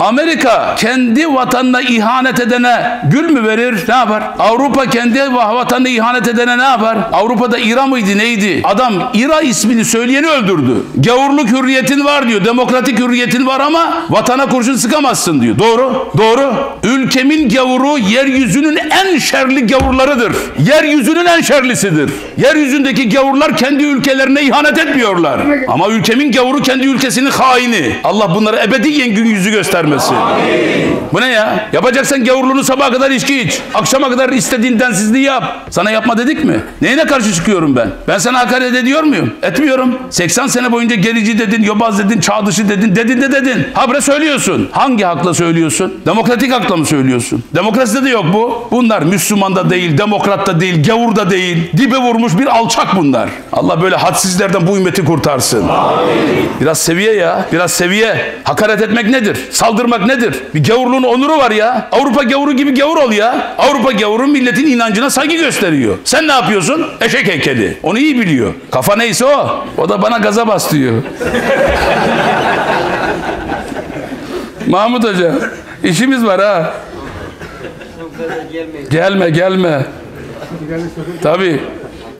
Amerika kendi vatanına ihanet edene gül mü verir? Ne yapar? Avrupa kendi vatanına ihanet edene ne yapar? Avrupa'da İRA mıydı neydi? Adam İRA ismini söyleyeni öldürdü. Gavurluk hürriyetin var diyor. Demokratik hürriyetin var ama vatana kurşun sıkamazsın diyor. Doğru. Doğru. Ülkemin gavuru yeryüzünün en şerli gavurlarıdır. Yeryüzünün en şerlisidir. Yeryüzündeki gavurlar kendi ülkelerine ihanet etmiyorlar. Ama ülkemin gavuru kendi ülkesinin haini. Allah bunlara ebediyen gün yüzü göstermez. Bu ne ya? Yapacaksan gavurluğunu sabaha kadar içki iç. Akşama kadar istediğin densizliği yap. Sana yapma dedik mi? Neyine karşı çıkıyorum ben? Ben sana hakaret ediyor muyum? Etmiyorum. 80 sene boyunca gerici dedin, yobaz dedin, çağ dışı dedin, dedin. Habire söylüyorsun. Hangi hakla söylüyorsun? Demokratik hakla mı söylüyorsun? Demokraside de yok bu. Bunlar Müslüman da değil, demokrat da değil, gavur da değil. Dibe vurmuş bir alçak bunlar. Allah böyle hadsizlerden bu ümmeti kurtarsın. Biraz seviye ya. Biraz seviye. Hakaret etmek nedir? Saldırmak nedir? Bir gavurluğun onuru var ya. Avrupa gavuru gibi gavur ol ya. Avrupa gavuru milletin inancına saygı gösteriyor. Sen ne yapıyorsun? Eşek heykeli. Onu iyi biliyor. Kafa neyse o. O da bana gaza bas diyor. Mahmut Hoca, işimiz var ha. Gelme. Tabii.